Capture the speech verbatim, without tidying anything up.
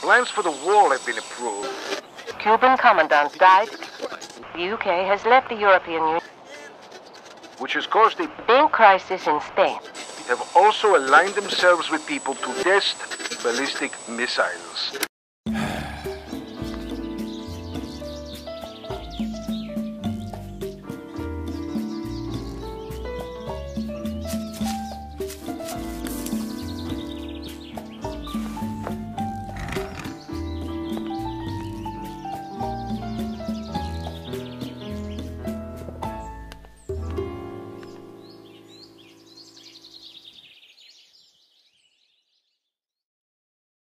Plans for the wall have been approved. Cuban commandants died. The U K has left the European Union, which has caused a big crisis in Spain. Have also aligned themselves with people to test ballistic missiles.